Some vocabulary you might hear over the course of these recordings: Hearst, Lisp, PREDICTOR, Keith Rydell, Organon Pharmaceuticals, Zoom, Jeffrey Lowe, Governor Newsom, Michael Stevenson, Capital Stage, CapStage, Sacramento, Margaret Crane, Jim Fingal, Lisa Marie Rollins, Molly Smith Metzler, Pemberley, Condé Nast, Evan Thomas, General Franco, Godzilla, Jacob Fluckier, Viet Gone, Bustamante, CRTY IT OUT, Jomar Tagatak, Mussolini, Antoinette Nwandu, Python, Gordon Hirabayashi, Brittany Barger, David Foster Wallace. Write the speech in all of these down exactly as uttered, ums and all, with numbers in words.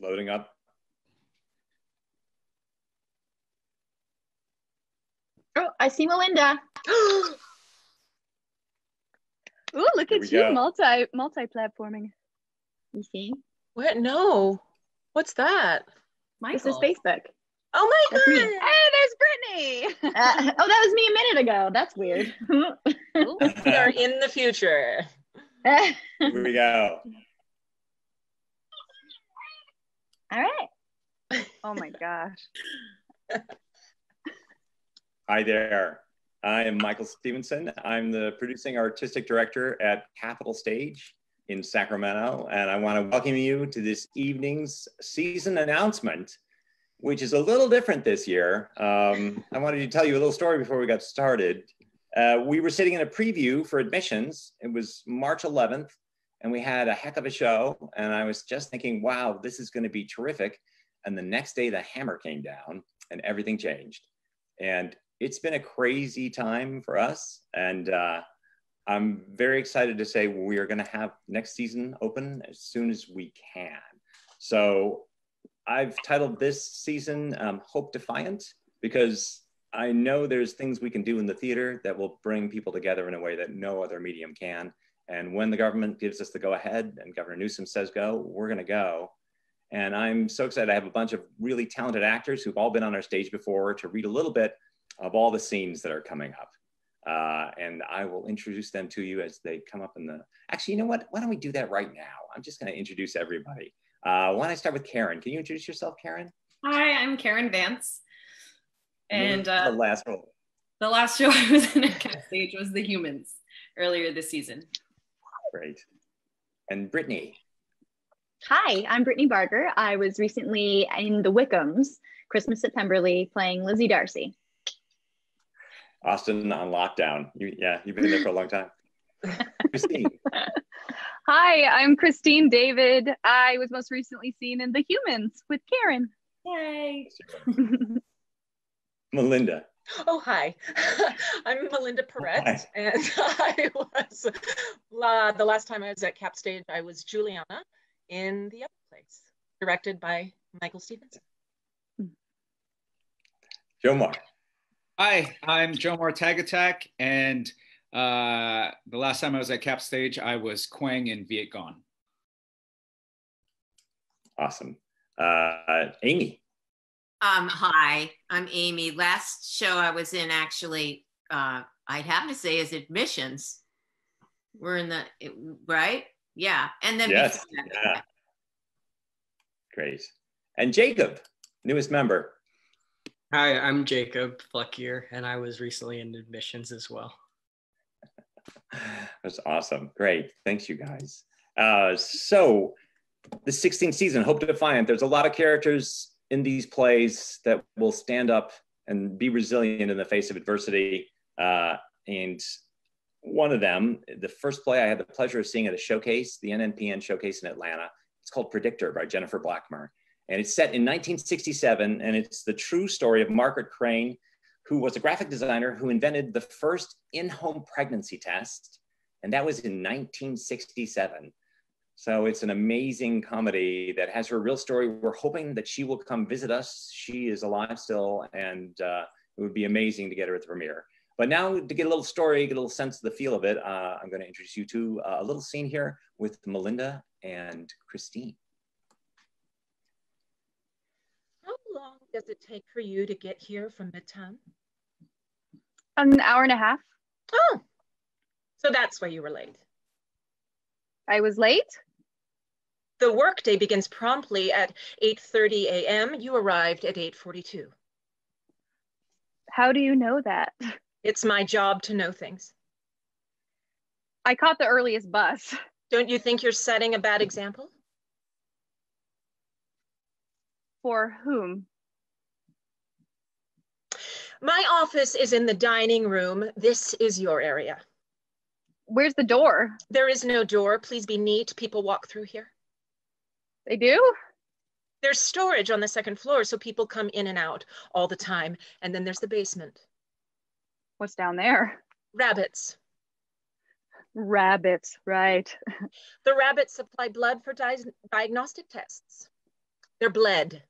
Loading up. Oh, I see Melinda. Oh, look at you, multi, multi-platforming. You see? What? No. What's that? Michael. This is Facebook. Oh my That's God. Me. Hey, there's Brittany. uh, oh, that was me a minute ago. That's weird. We are in the future. Here we go. All right. Oh my gosh. Hi there. I am Michael Stevenson. I'm the producing artistic director at Capital Stage in Sacramento. And I want to welcome you to this evening's season announcement, which is a little different this year. Um, I wanted to tell you a little story before we got started. Uh, we were sitting in a preview for admissions. It was March eleventh, and we had a heck of a show. And I was just thinking, wow, this is going to be terrific. And the next day, the hammer came down and everything changed. And it's been a crazy time for us. And uh, I'm very excited to say we are going to have next season open as soon as we can. So I've titled this season um, Hope Defiant, because I know there's things we can do in the theater that will bring people together in a way that no other medium can. And when the government gives us the go ahead and Governor Newsom says go, we're gonna go. And I'm so excited. I have a bunch of really talented actors who've all been on our stage before to read a little bit of all the scenes that are coming up. Uh, and I will introduce them to you as they come up in the, actually, you know what? Why don't we do that right now? I'm just gonna introduce everybody. Uh, why don't I start with Karen? Can you introduce yourself, Karen? Hi, I'm Karen Vance. And uh, the last role. The last show I was in at Capital Stage was The Humans earlier this season. Great. And Brittany. Hi, I'm Brittany Barger. I was recently in The Wickhams, Christmas at Pemberley, playing Lizzie Darcy. Austin on lockdown. You, yeah, you've been there for a long time. Christine. Hi, I'm Christine David. I was most recently seen in The Humans with Karen. Yay. Melinda. Oh, hi. I'm Melinda Parrett, hi. And I was, uh, the last time I was at Cap Stage, I was Juliana in The Other Place, directed by Michael Stevenson. Jomar. Hi, I'm Jomar Tagatak, and uh, the last time I was at Cap Stage, I was Quang in Viet Gone. Awesome. Uh, Amy. Um, hi, I'm Amy. Last show I was in, actually, uh, I'd have to say, is Admissions. We're in the, it, right? Yeah. And then, yes. Yeah. Great. And Jacob, newest member. Hi, I'm Jacob Fluckier, and I was recently in Admissions as well. That's awesome. Great. Thanks, you guys. Uh, so, the sixteenth season, Hope Defiant, there's a lot of characters in these plays that will stand up and be resilient in the face of adversity. Uh, and one of them, the first play I had the pleasure of seeing at a showcase, the N N P N showcase in Atlanta, it's called Predictor by Jennifer Blackmer. And it's set in nineteen sixty-seven, and it's the true story of Margaret Crane, who was a graphic designer who invented the first in-home pregnancy test. And that was in nineteen sixty-seven. So it's an amazing comedy that has her real story. We're hoping that she will come visit us. She is alive still, and uh, it would be amazing to get her at the premiere. But now to get a little story, get a little sense of the feel of it, uh, I'm going to introduce you to a little scene here with Melinda and Christine. How long does it take for you to get here from Midtown? An hour and a half. Oh, so that's why you were late. I was late? The workday begins promptly at eight thirty a m You arrived at eight forty-two. How do you know that? It's my job to know things. I caught the earliest bus. Don't you think you're setting a bad example? For whom? My office is in the dining room. This is your area. Where's the door? There is no door. Please be neat. People walk through here. They do? There's storage on the second floor, so people come in and out all the time. And then there's the basement. What's down there? Rabbits. Rabbits, right. The rabbits supply blood for di- diagnostic tests. They're bled.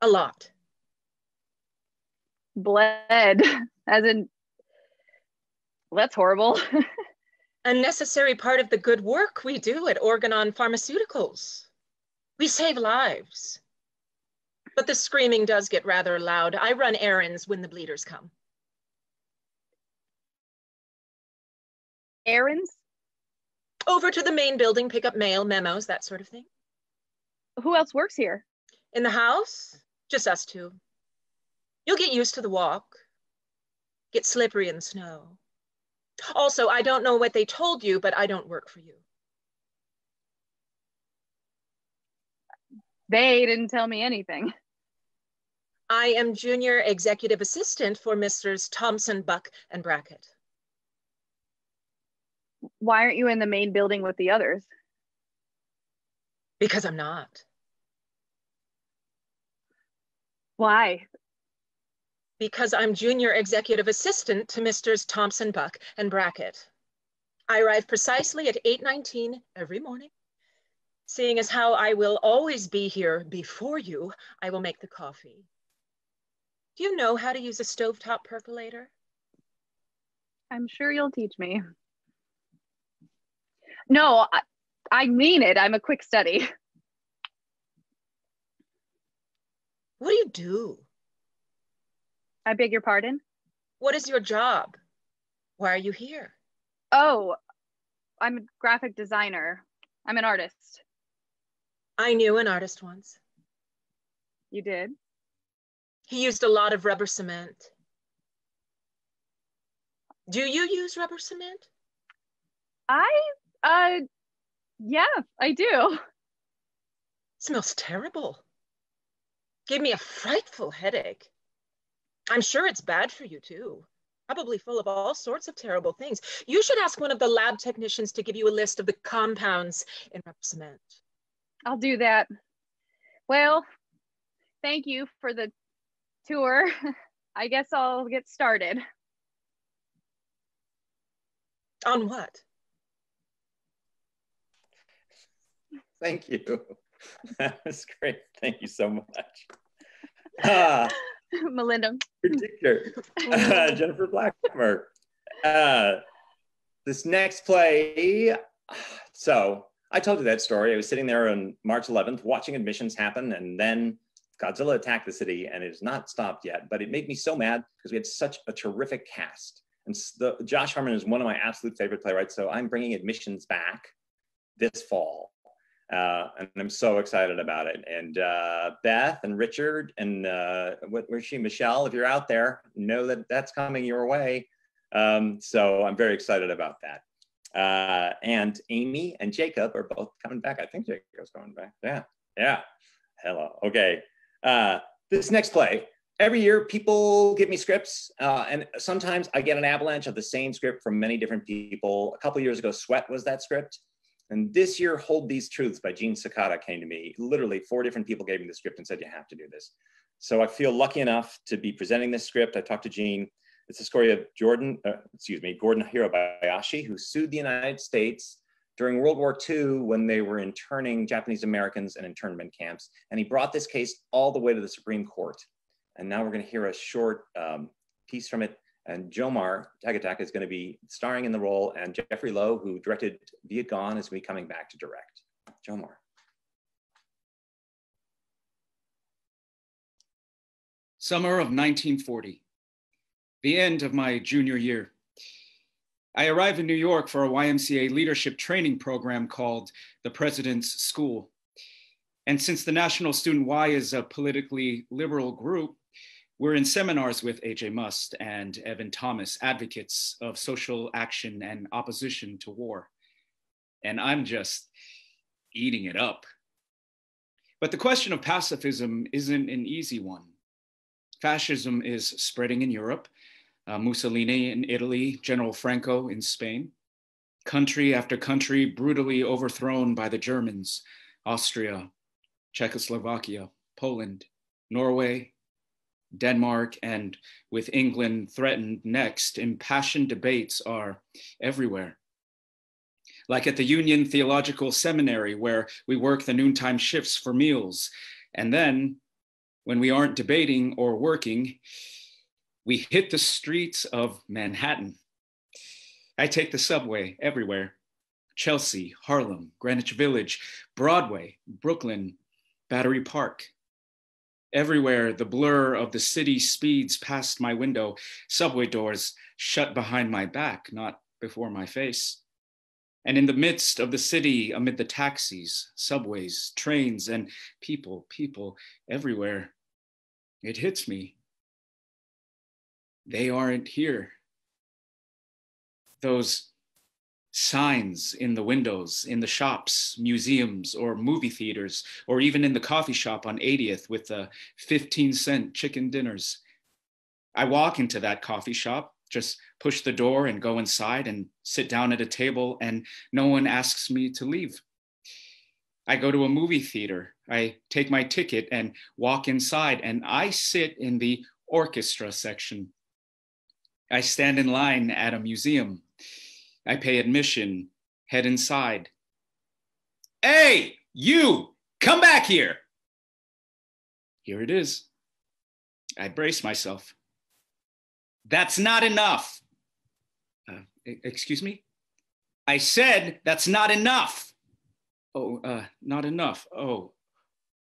A lot. Bled, as in, well, that's horrible. A necessary part of the good work we do at Organon Pharmaceuticals. We save lives. But the screaming does get rather loud. I run errands when the bleeders come. Errands? Over to the main building, pick up mail, memos, that sort of thing. Who else works here? In the house? Just us two. You'll get used to the walk. Get slippery in the snow. Also, I don't know what they told you, but I don't work for you. They didn't tell me anything. I am junior executive assistant for Misters Thompson, Buck, and Brackett. Why aren't you in the main building with the others? Because I'm not. Why? Because I'm junior executive assistant to Misters Thompson, Buck, and Brackett. I arrive precisely at eight nineteen every morning. Seeing as how I will always be here before you, I will make the coffee. Do you know how to use a stovetop percolator? I'm sure you'll teach me. No, I, I mean it. I'm a quick study. What do you do? I beg your pardon? What is your job? Why are you here? Oh, I'm a graphic designer. I'm an artist. I knew an artist once. You did? He used a lot of rubber cement. Do you use rubber cement? I, uh, yeah, I do. It smells terrible. Gave me a frightful headache. I'm sure it's bad for you too. Probably full of all sorts of terrible things. You should ask one of the lab technicians to give you a list of the compounds in rubber cement. I'll do that. Well, thank you for the tour. I guess I'll get started. On what? Thank you. That was great. Thank you so much. Ah. Melinda. Particular. Uh, Jennifer Blackmer. Uh, this next play. So I told you that story. I was sitting there on March eleventh watching admissions happen, and then Godzilla attacked the city, and it has not stopped yet. But it made me so mad because we had such a terrific cast. And the, Josh Harmon is one of my absolute favorite playwrights. So I'm bringing admissions back this fall. Uh, and I'm so excited about it. And uh, Beth and Richard and uh, what, where's she? Michelle, if you're out there, know that that's coming your way. Um, so I'm very excited about that. Uh, and Amy and Jacob are both coming back. I think Jacob's coming back. Yeah, yeah. Hello. Okay. Uh, this next play. Every year, people give me scripts, uh, and sometimes I get an avalanche of the same script from many different people. A couple years ago, Sweat was that script. And this year, Hold These Truths by Jeanne Sakata came to me. Literally four different people gave me the script and said, you have to do this. So I feel lucky enough to be presenting this script. I talked to Jeanne. It's the story of Jordan, uh, excuse me, Gordon Hirabayashi, who sued the United States during World War Two when they were interning Japanese Americans in internment camps. And he brought this case all the way to the Supreme Court. And now we're gonna hear a short um, piece from it. And Jomar Tagatak is going to be starring in the role, and Jeffrey Lowe, who directed Viet Gone, is going to be coming back to direct. Jomar. Summer of nineteen forty, the end of my junior year. I arrived in New York for a Y M C A leadership training program called the President's School. And since the National Student Y is a politically liberal group, we're in seminars with A J Muste and Evan Thomas, advocates of social action and opposition to war. And I'm just eating it up. But the question of pacifism isn't an easy one. Fascism is spreading in Europe, uh, Mussolini in Italy, General Franco in Spain, country after country brutally overthrown by the Germans, Austria, Czechoslovakia, Poland, Norway, Denmark, and with England threatened next, impassioned debates are everywhere. like at the Union Theological Seminary, where we work the noontime shifts for meals. And then when we aren't debating or working, we hit the streets of Manhattan. I take the subway everywhere: Chelsea, Harlem, Greenwich Village, Broadway, Brooklyn, Battery Park. Everywhere, the blur of the city speeds past my window, subway doors shut behind my back, not before my face. And in the midst of the city, amid the taxis, subways, trains, and people, people everywhere, it hits me. They aren't here. Those signs in the windows, in the shops, museums, or movie theaters, or even in the coffee shop on eightieth with the fifteen cent chicken dinners. I walk into that coffee shop, just push the door and go inside and sit down at a table, and no one asks me to leave. I go to a movie theater, I take my ticket and walk inside, and I sit in the orchestra section. I stand in line at a museum. I pay admission, head inside. Hey, you, come back here. Here it is. I brace myself. That's not enough. Uh, excuse me? I said, that's not enough. Oh, uh, not enough. Oh,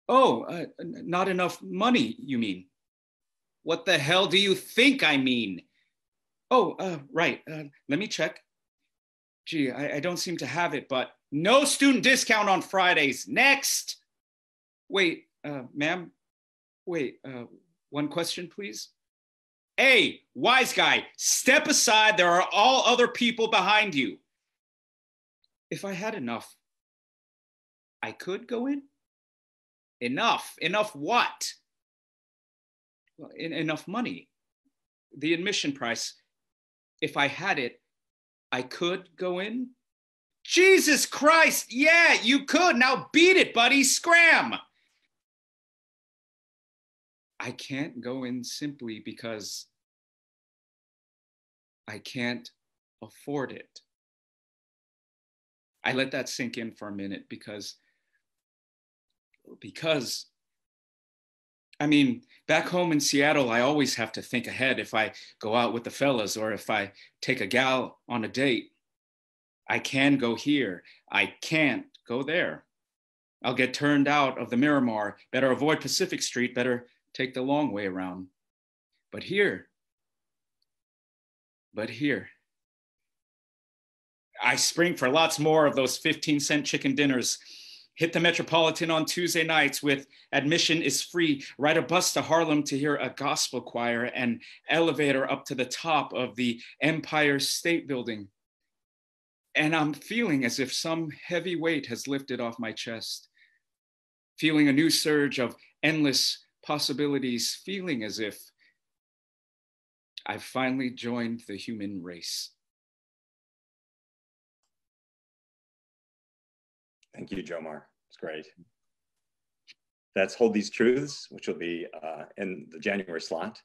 oh, uh, not enough money, you mean? What the hell do you think I mean? Oh, uh, right, uh, let me check. Gee, I, I don't seem to have it, but no student discount on Fridays. Next. Wait, uh, ma'am, wait, uh, one question, please. Hey, wise guy, step aside. There are all other people behind you. If I had enough, I could go in? Enough, enough what? Well, in, enough money, the admission price. If I had it, I could go in? Jesus Christ, yeah, you could. Now beat it, buddy, scram. I can't go in simply because I can't afford it. I let that sink in for a minute because, because, I mean, back home in Seattle, I always have to think ahead if I go out with the fellas or if I take a gal on a date. I can go here. I can't go there. I'll get turned out of the Miramar. Better avoid Pacific Street. Better take the long way around. But here, but here, I spring for lots more of those fifteen cent chicken dinners. Hit the Metropolitan on Tuesday nights with admission is free. Ride a bus to Harlem to hear a gospel choir and elevator up to the top of the Empire State Building. And I'm feeling as if some heavy weight has lifted off my chest, feeling a new surge of endless possibilities, feeling as if I've finally joined the human race. Thank you, Jomar. It's great. That's Hold These Truths, which will be uh, in the January slot.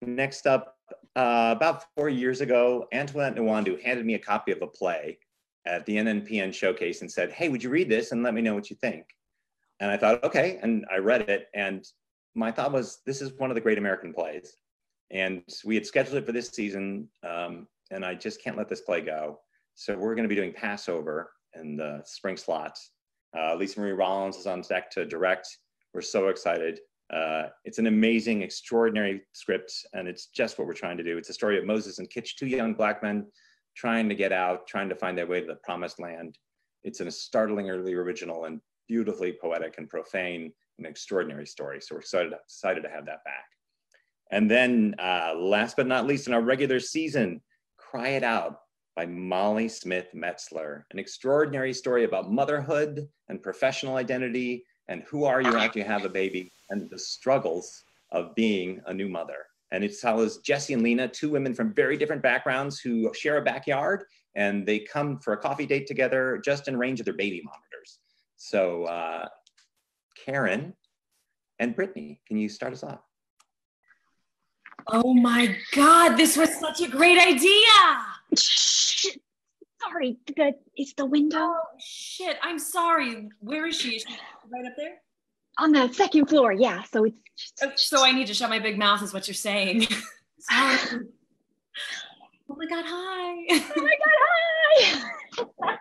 Next up, uh, about four years ago, Antoinette Nwandu handed me a copy of a play at the N N P N showcase and said, hey, would you read this and let me know what you think? And I thought, okay, and I read it. And my thought was, this is one of the great American plays. And we had scheduled it for this season, um, and I just can't let this play go. So we're gonna be doing Passover in the spring slot. Uh, Lisa Marie Rollins is on deck to direct. We're so excited. Uh, it's an amazing, extraordinary script, and it's just what we're trying to do. It's a story of Moses and Kitch, two young black men trying to get out, trying to find their way to the promised land. It's a startlingly original and beautifully poetic and profane, an extraordinary story. So we're excited, excited to have that back. And then uh, last but not least, in our regular season, Cry It Out, by Molly Smith Metzler, an extraordinary story about motherhood and professional identity and who are you after you have a baby and the struggles of being a new mother. And it follows Jessie and Lena, two women from very different backgrounds who share a backyard, and they come for a coffee date together just in range of their baby monitors. So uh, Karen and Brittany, can you start us off? Oh my God, this was such a great idea. sorry, the, it's the window. Oh, shit, I'm sorry. Where is she? Is she right up there? On the second floor, yeah. So it's just, oh, so I need to shut my big mouth is what you're saying. Oh my God, hi. Oh my God, hi.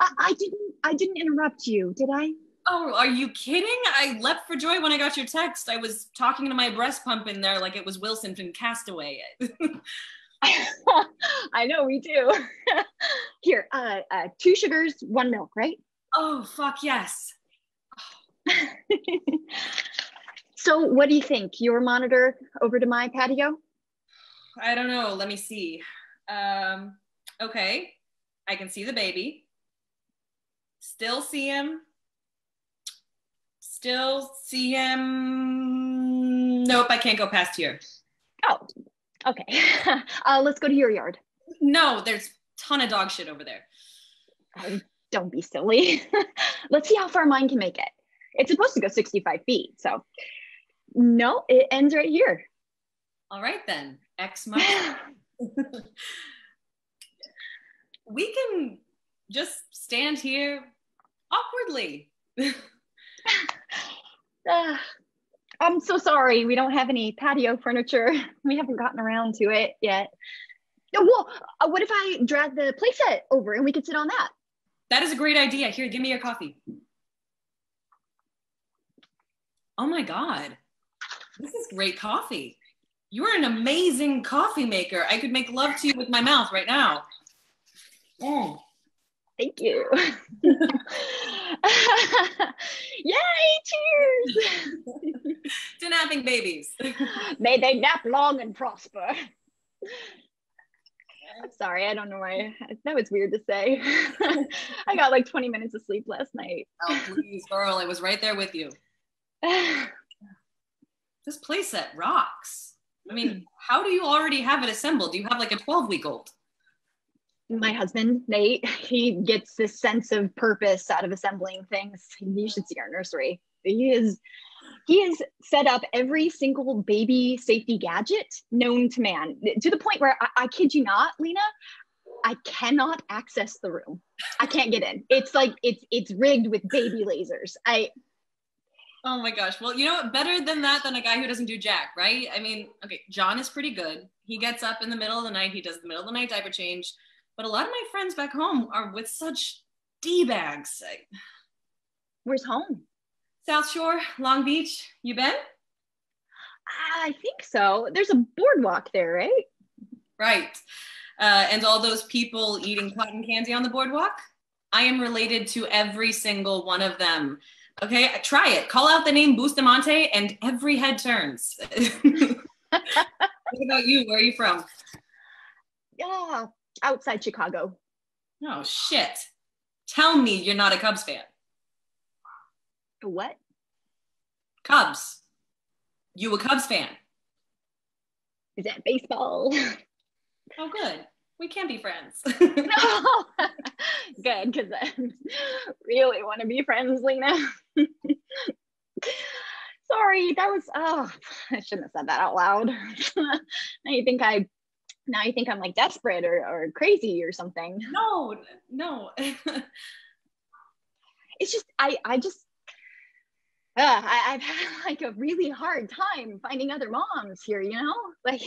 I, I didn't I didn't interrupt you, did I? Oh, are you kidding? I leapt for joy when I got your text. I was talking to my breast pump in there like it was Wilson from Castaway. I know, we do. Here, uh, uh, two sugars, one milk, right? Oh, fuck yes. So what do you think? Your monitor over to my patio? I don't know. Let me see. Um, okay. I can see the baby. Still see him. Still see him. Nope, I can't go past here. Oh, okay. uh, let's go to your yard. No, there's a ton of dog shit over there. Oh, don't be silly. Let's see how far mine can make it. It's supposed to go sixty-five feet, so no, it ends right here. All right then, X marks. We can just stand here awkwardly. uh, I'm so sorry, we don't have any patio furniture. We haven't gotten around to it yet. Well, uh, what if I drag the playset over and we could sit on that? That is a great idea. Here, give me your coffee. Oh my God, this is great coffee. You're an amazing coffee maker. I could make love to you with my mouth right now. Oh. Thank you. Yay, cheers. To napping babies. May they nap long and prosper. I'm sorry, I don't know why, that was weird to say. I got like twenty minutes of sleep last night. Oh please, girl, I was right there with you. This playset rocks. I mean, how do you already have it assembled? Do you have like a twelve week old? My husband, Nate, he gets this sense of purpose out of assembling things. You should see our nursery. He is, he has set up every single baby safety gadget known to man, to the point where I, I kid you not, Lena, I cannot access the room. I can't get in. It's like, it's, it's rigged with baby lasers. I, Oh my gosh. Well, you know what? Better than that, than a guy who doesn't do jack, right? I mean, okay, John is pretty good. He gets up in the middle of the night. He does the middle of the night diaper change. But a lot of my friends back home are with such D-bags. Where's home? South Shore, Long Beach. You been? I think so. There's a boardwalk there, right? Right. Uh, and all those people eating cotton candy on the boardwalk? I am related to every single one of them. Okay, try it. Call out the name Bustamante and every head turns. What about you? Where are you from? Yeah, outside Chicago. Oh, shit. Tell me you're not a Cubs fan. What? Cubs. You a Cubs fan? Is that baseball? Oh, good. We can be friends. No. Good, because I really want to be friends, Lena. Sorry, that was, oh, I shouldn't have said that out loud. Now you think I, now you think I'm like desperate or, or crazy or something. No, no. It's just, I, I just, uh, I, I've had like a really hard time finding other moms here, you know, like,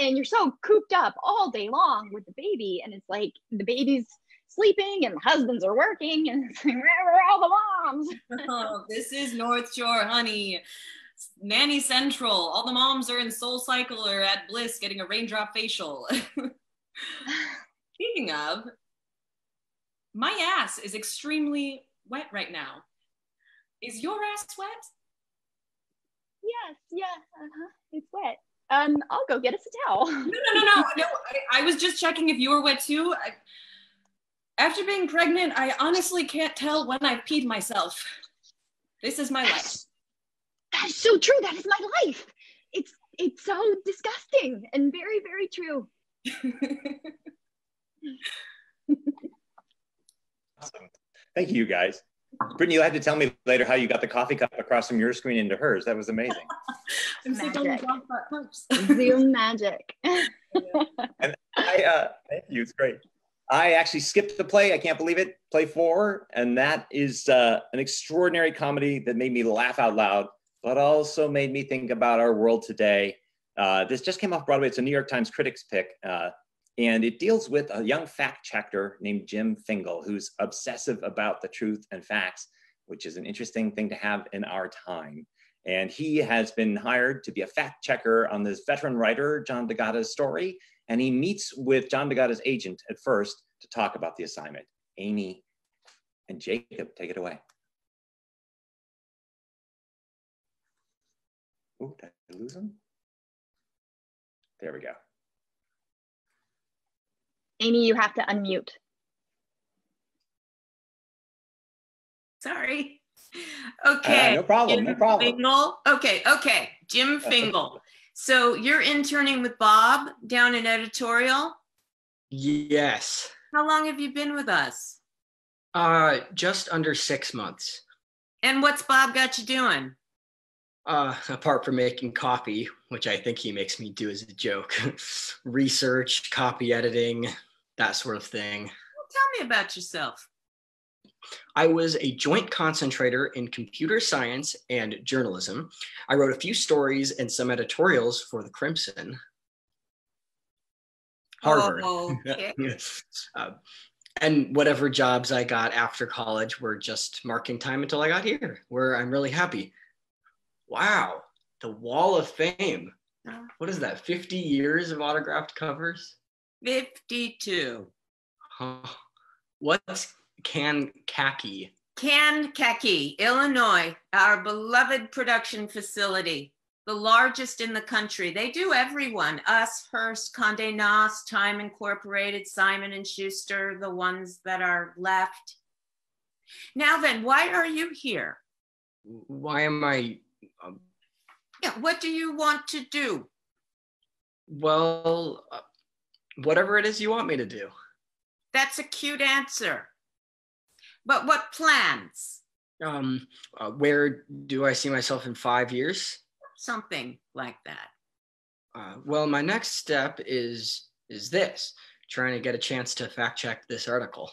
and you're so cooped up all day long with the baby, and it's like the baby's sleeping and the husbands are working, and it's like, where are all the moms? Oh, this is North Shore, honey. It's Nanny Central. All the moms are in Soul Cycle or at Bliss getting a raindrop facial. Speaking of, my ass is extremely wet right now. Is your ass wet? Yes, yeah, uh-huh. It's wet. Um, I'll go get us a towel. No, no, no, no. no I, I was just checking if you were wet too. I, after being pregnant, I honestly can't tell when I've peed myself. This is my life. That is so true. That is my life. It's, it's so disgusting and very, very true. Awesome. Thank you, you guys. Brittany, you'll have to tell me later how you got the coffee cup across from your screen into hers. That was amazing. Magic. Zoom magic. And I, uh, thank you, it's great. I actually skipped the play. I can't believe it. Play four. And that is uh, an extraordinary comedy that made me laugh out loud, but also made me think about our world today. Uh, this just came off Broadway. It's a New York Times critics pick. Uh, and it deals with a young fact checker named Jim Fingal, who's obsessive about the truth and facts, which is an interesting thing to have in our time. And he has been hired to be a fact checker on this veteran writer, John D'Agata's story. And he meets with John D'Agata's agent at first to talk about the assignment. Amy and Jacob, take it away. Oh, did I lose him? There we go. Amy, you have to unmute. Sorry. Okay. Uh, no problem, Jim no problem. Fingal. Okay, okay, Jim Fingal. So you're interning with Bob down in editorial? Yes. How long have you been with us? Uh, just under six months. And what's Bob got you doing? Uh, apart from making copy, which I think he makes me do as a joke, research, copy editing, that sort of thing. Well, tell me about yourself. I was a joint concentrator in computer science and journalism. I wrote a few stories and some editorials for the Crimson. Harvard. Oh, okay. uh, and whatever jobs I got after college were just marking time until I got here, where I'm really happy. Wow, the Wall of Fame. What is that, fifty years of autographed covers? fifty-two. Oh, what's... Kankakee. Kankakee, Illinois, our beloved production facility, the largest in the country. They do everyone, us, Hearst, Condé Nast, Time Incorporated, Simon and Schuster, the ones that are left. Now then, why are you here? Why am I? Um... Yeah, what do you want to do? Well, uh, whatever it is you want me to do. That's a cute answer. But what plans? Um, uh, where do I see myself in five years? Something like that. Uh, well, my next step is is this, trying to get a chance to fact check this article.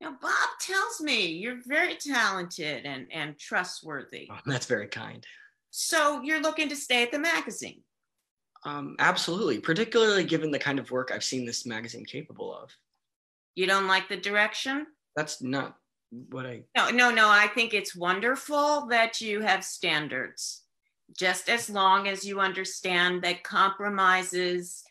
Now, Bob tells me you're very talented and, and trustworthy. Oh, that's very kind. So you're looking to stay at the magazine? Um, absolutely, particularly given the kind of work I've seen this magazine capable of. You don't like the direction? That's not what I... No, no, no, I think it's wonderful that you have standards, just as long as you understand that compromises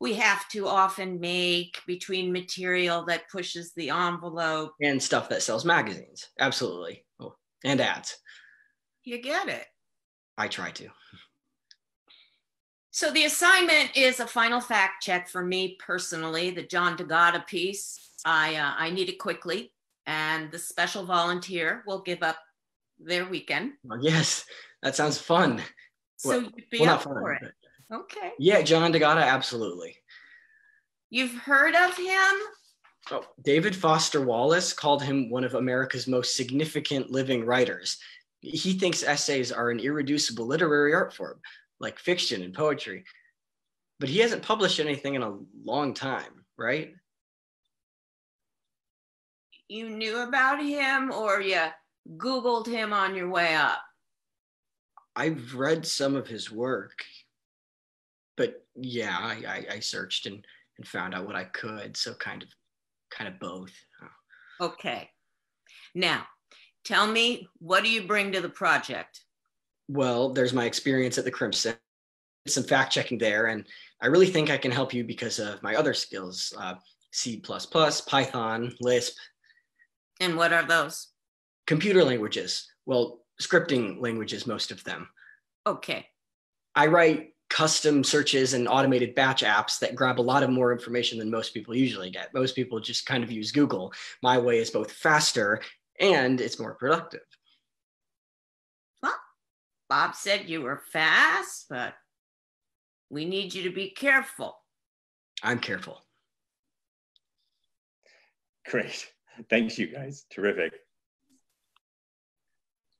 we have to often make between material that pushes the envelope. And stuff that sells magazines, absolutely, oh, and ads. You get it. I try to. So the assignment is a final fact check for me personally, the John D'Agata piece. I, uh, I need it quickly, and the special volunteer will give up their weekend. Oh, yes, that sounds fun. So well, you'd be well, up for fun, it. But... Okay. Yeah, John D'Agata, absolutely. You've heard of him? Oh, David Foster Wallace called him one of America's most significant living writers. He thinks essays are an irreducible literary art form, like fiction and poetry. But he hasn't published anything in a long time, right? You knew about him or you Googled him on your way up? I've read some of his work, but yeah, I, I, I searched and, and found out what I could. So kind of, kind of both. Okay. Now, tell me, what do you bring to the project? Well, there's my experience at the Crimson, some fact checking there. And I really think I can help you because of my other skills, uh, C plus plus, Python, Lisp. And what are those? Computer languages. Well, scripting languages, most of them. Okay. I write custom searches and automated batch apps that grab a lot of more information than most people usually get. Most people just kind of use Google. My way is both faster and it's more productive. Well, Bob said you were fast, but we need you to be careful. I'm careful. Great. Thank you, guys. Terrific.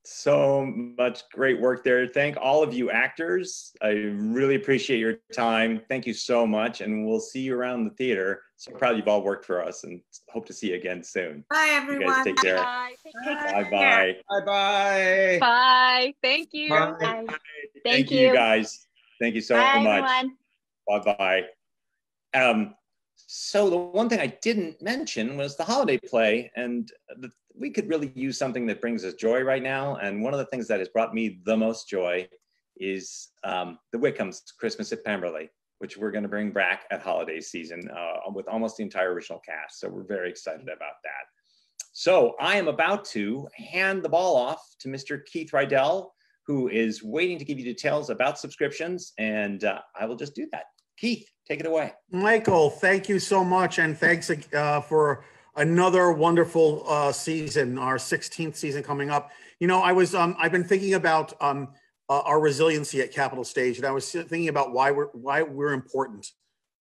So much great work there. Thank all of you actors. I really appreciate your time. Thank you so much. And we'll see you around the theater. So proud you've all worked for us and hope to see you again soon. Bye, everyone. You guys take care. Bye. Bye-bye. Bye-bye. Bye. Thank you. Bye. Bye. Thank, Thank you. you guys. Thank you so Bye, much. Bye-bye. Um, so the one thing I didn't mention was the holiday play, and the we could really use something that brings us joy right now. And one of the things that has brought me the most joy is um, the Wickham's Christmas at Pemberley, which we're gonna bring back at holiday season uh, with almost the entire original cast. So we're very excited about that. So I am about to hand the ball off to Mister Keith Rydell, who is waiting to give you details about subscriptions. And uh, I will just do that. Keith, take it away. Michael, thank you so much. And thanks uh, for another wonderful uh, season, our sixteenth season coming up. You know, I was, um, I've been thinking about um, uh, our resiliency at Capital Stage, and I was thinking about why we're, why we're important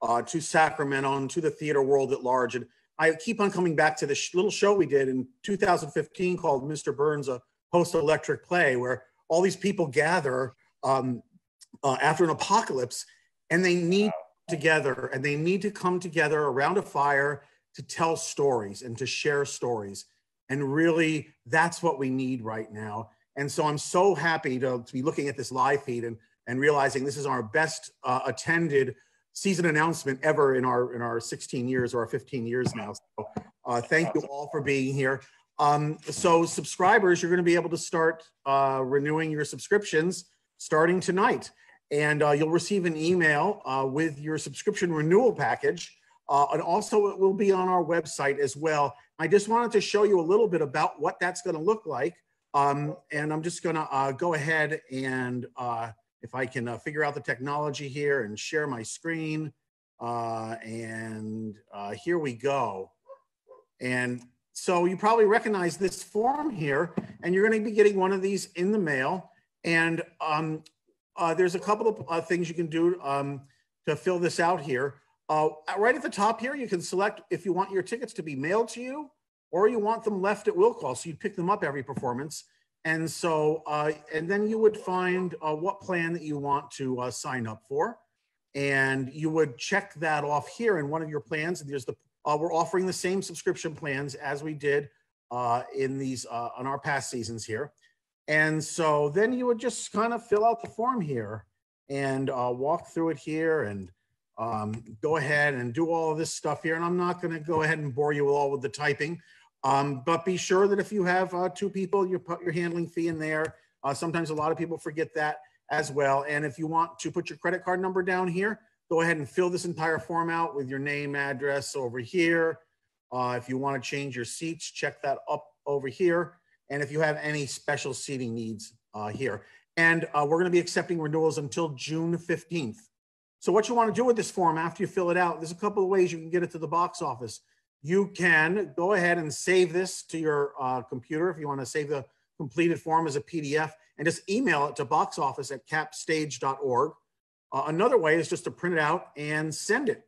uh, to Sacramento and to the theater world at large. And I keep on coming back to this sh little show we did in two thousand fifteen called Mister Burns, a post-electric play, where all these people gather um, uh, after an apocalypse, and they need together, and they need to come together around a fire to tell stories and to share stories. And really, that's what we need right now. And so I'm so happy to, to be looking at this live feed and, and realizing this is our best uh, attended season announcement ever in our, in our sixteen years, or our fifteen years now. So uh, thank you all for being here. Um, so subscribers, you're gonna be able to start uh, renewing your subscriptions starting tonight. And uh, you'll receive an email uh, with your subscription renewal package. Uh, and also it will be on our website as well. I just wanted to show you a little bit about what that's gonna look like. Um, and I'm just gonna uh, go ahead and uh, if I can uh, figure out the technology here and share my screen. Uh, and uh, here we go. And so you probably recognize this form here, and you're gonna be getting one of these in the mail. And um, uh, there's a couple of uh, things you can do um, to fill this out here. Uh, right at the top here, you can select if you want your tickets to be mailed to you, or you want them left at will call. So you pick them up every performance. And so, uh, and then you would find uh, what plan that you want to uh, sign up for. And you would check that off here in one of your plans. And there's the, uh, we're offering the same subscription plans as we did uh, in these, uh, on our past seasons here. And so then you would just kind of fill out the form here and uh, walk through it here and Um, go ahead and do all of this stuff here. And I'm not going to go ahead and bore you all with the typing, um, but be sure that if you have uh, two people, you put your handling fee in there. Uh, sometimes a lot of people forget that as well. And if you want to put your credit card number down here, go ahead and fill this entire form out with your name, address over here. Uh, if you want to change your seats, check that up over here. And if you have any special seating needs uh, here. And uh, we're going to be accepting renewals until June fifteenth. So what you want to do with this form after you fill it out, there's a couple of ways you can get it to the box office. You can go ahead and save this to your uh, computer if you want to save the completed form as a P D F, and just email it to box office at capstage dot org. Uh, another way is just to print it out and send it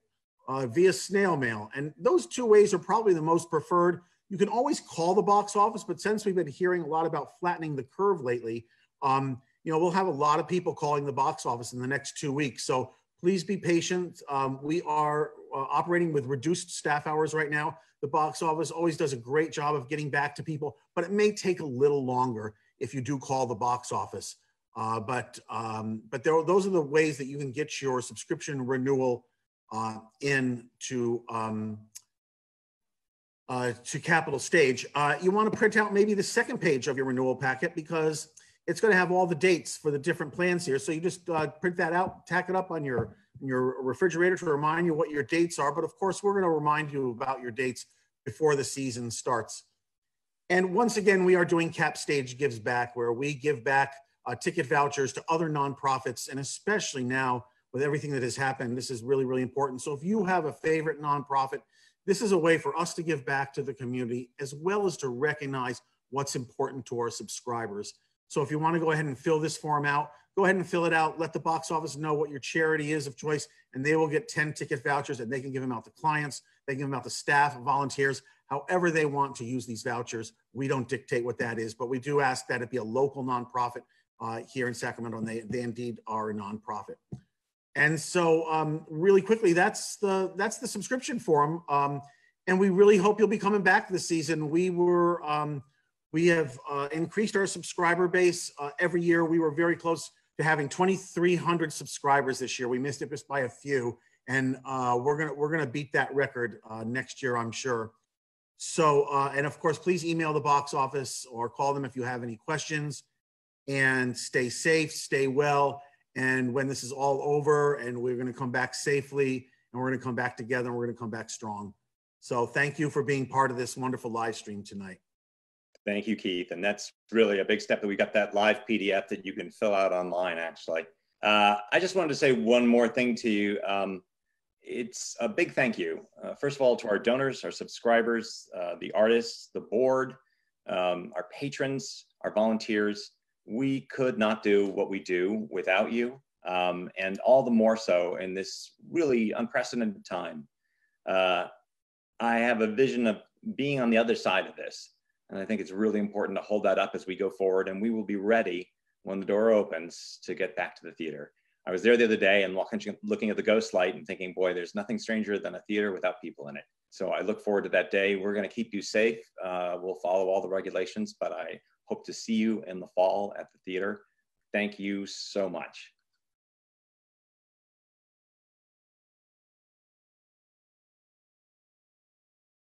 uh, via snail mail. And those two ways are probably the most preferred. You can always call the box office, but since we've been hearing a lot about flattening the curve lately, um, you know, we'll have a lot of people calling the box office in the next two weeks. So please be patient. Um, we are uh, operating with reduced staff hours right now. The box office always does a great job of getting back to people, but it may take a little longer if you do call the box office. Uh, but um, but there are, those are the ways that you can get your subscription renewal uh, in to, um, uh, to Capital Stage. Uh, you wanna print out maybe the second page of your renewal packet, because it's going to have all the dates for the different plans here. So you just uh, print that out, tack it up on your, your refrigerator to remind you what your dates are. But of course, we're going to remind you about your dates before the season starts. And once again, we are doing Cap Stage Gives Back, where we give back uh, ticket vouchers to other nonprofits. And especially now with everything that has happened, this is really, really important. So if you have a favorite nonprofit, this is a way for us to give back to the community, as well as to recognize what's important to our subscribers. So if you want to go ahead and fill this form out, go ahead and fill it out. Let the box office know what your charity is of choice, and they will get ten ticket vouchers, and they can give them out to clients. They can give them out to staff, volunteers, however they want to use these vouchers. We don't dictate what that is, but we do ask that it be a local nonprofit uh, here in Sacramento, and they, they indeed are a nonprofit. And so um, really quickly, that's the, that's the subscription forum. Um, and we really hope you'll be coming back this season. We were, um, we have uh, increased our subscriber base uh, every year. We were very close to having twenty-three hundred subscribers this year. We missed it just by a few. And uh, we're gonna we're gonna beat that record uh, next year, I'm sure. So, uh, and of course, please email the box office or call them if you have any questions. And stay safe, stay well. And when this is all over, and we're gonna come back safely, and we're gonna come back together, and we're gonna come back strong. So thank you for being part of this wonderful live stream tonight. Thank you, Keith. And that's really a big step that we got that live P D F that you can fill out online, actually. Uh, I just wanted to say one more thing to you. Um, It's a big thank you, uh, first of all, to our donors, our subscribers, uh, the artists, the board, um, our patrons, our volunteers. We could not do what we do without you, um, and all the more so in this really unprecedented time. Uh, I have a vision of being on the other side of this, and I think it's really important to hold that up as we go forward, and we will be ready when the door opens to get back to the theater. I was there the other day and looking at the ghost light and thinking, boy, there's nothing stranger than a theater without people in it. So I look forward to that day. We're going to keep you safe. Uh, we'll follow all the regulations, but I hope to see you in the fall at the theater. Thank you so much.